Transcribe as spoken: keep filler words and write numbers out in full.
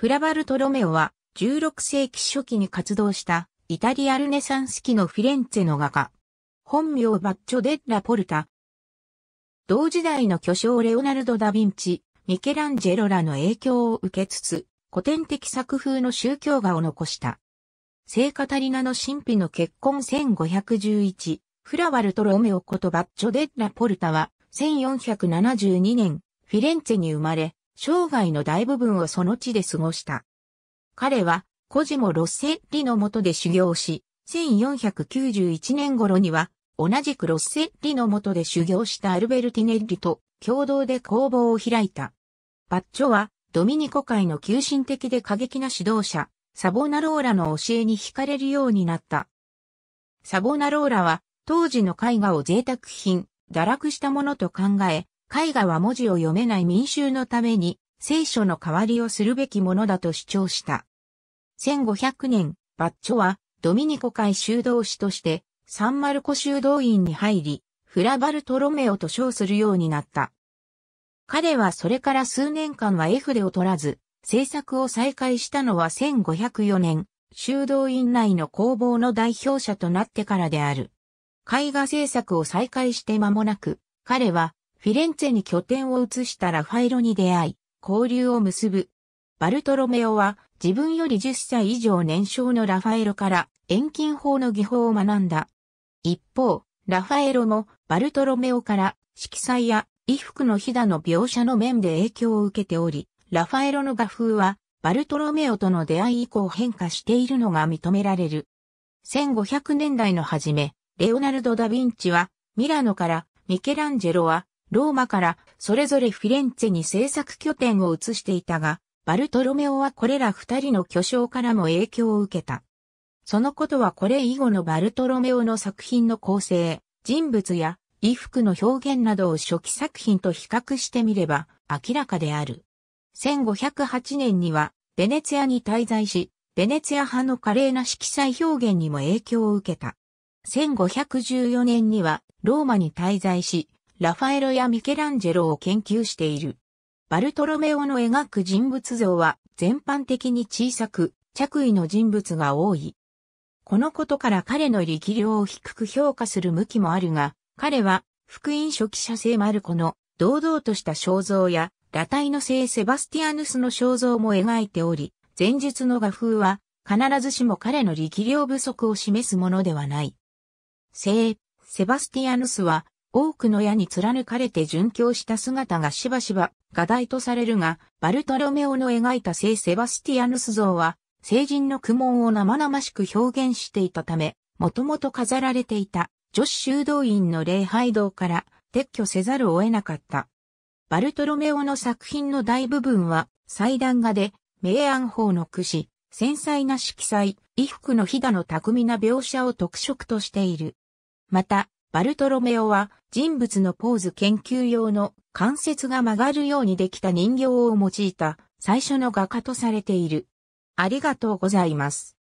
フラバルトロメオはじゅうろくせいき初期に活動したイタリアルネサンス期のフィレンツェの画家。本名バッチョ・デッラ・ポルタ。同時代の巨匠レオナルド・ダ・ヴィンチ、ミケランジェロらの影響を受けつつ、古典的作風の宗教画を残した。聖カタリナの神秘の結婚せんごひゃくじゅういち、フラバルトロメオことバッチョ・デッラ・ポルタは、せんよんひゃくななじゅうにねん、フィレンツェに生まれ、生涯の大部分をその地で過ごした。彼は、コジモ・ロッセッリの下で修行し、せんよんひゃくきゅうじゅういちねん頃には、同じくロッセッリの下で修行したアルベルティネッリと共同で工房を開いた。バッチョは、ドミニコ会の急進的で過激な指導者、サボナローラの教えに惹かれるようになった。サボナローラは、当時の絵画を贅沢品、堕落したものと考え、絵画は文字を読めない民衆のために、聖書の代わりをするべきものだと主張した。せんごひゃくねん、バッチョは、ドミニコ会修道士として、サンマルコ修道院に入り、フラバルトロメオと称するようになった。彼はそれから数年間は絵筆を取らず、制作を再開したのはせんごひゃくよねん、修道院内の工房の代表者となってからである。絵画制作を再開して間もなく、彼はフィレンツェに拠点を移したラファエロに出会い、交流を結ぶ。バルトロメオは自分よりじゅっさい以上年少のラファエロから遠近法の技法を学んだ。一方、ラファエロもバルトロメオから色彩や衣服のひだの描写の面で影響を受けており、ラファエロの画風はバルトロメオとの出会い以降変化しているのが認められる。せんごひゃくねんだいの初め、レオナルド・ダ・ヴィンチはミラノから、ミケランジェロはローマからそれぞれフィレンツェに制作拠点を移していたが、バルトロメオはこれら二人の巨匠からも影響を受けた。そのことはこれ以後のバルトロメオの作品の構成、人物や衣服の表現などを初期作品と比較してみれば明らかである。せんごひゃくはちねんにはベネツィアに滞在し、ベネツィア派の華麗な色彩表現にも影響を受けた。せんごひゃくじゅうよねんにはローマに滞在し、ラファエロやミケランジェロを研究している。バルトロメオの描く人物像は全般的に小さく、着衣の人物が多い。このことから彼の力量を低く評価する向きもあるが、彼は福音書記者聖マルコの堂々とした肖像や、裸体の聖セバスティアヌスの肖像も描いており、前述の画風は必ずしも彼の力量不足を示すものではない。聖、セバスティアヌスは多くの矢に貫かれて殉教した姿がしばしば画題とされるが、バルトロメオの描いた聖セバスティアヌス像は聖人の苦悶を生々しく表現していたため、もともと飾られていた女子修道院の礼拝堂から撤去せざるを得なかった。バルトロメオの作品の大部分は祭壇画で明暗法の駆使、繊細な色彩、衣服のひだの巧みな描写を特色としている。また、バルトロメオは人物のポーズ研究用の関節が曲がるようにできた人形を用いた最初の画家とされている。ありがとうございます。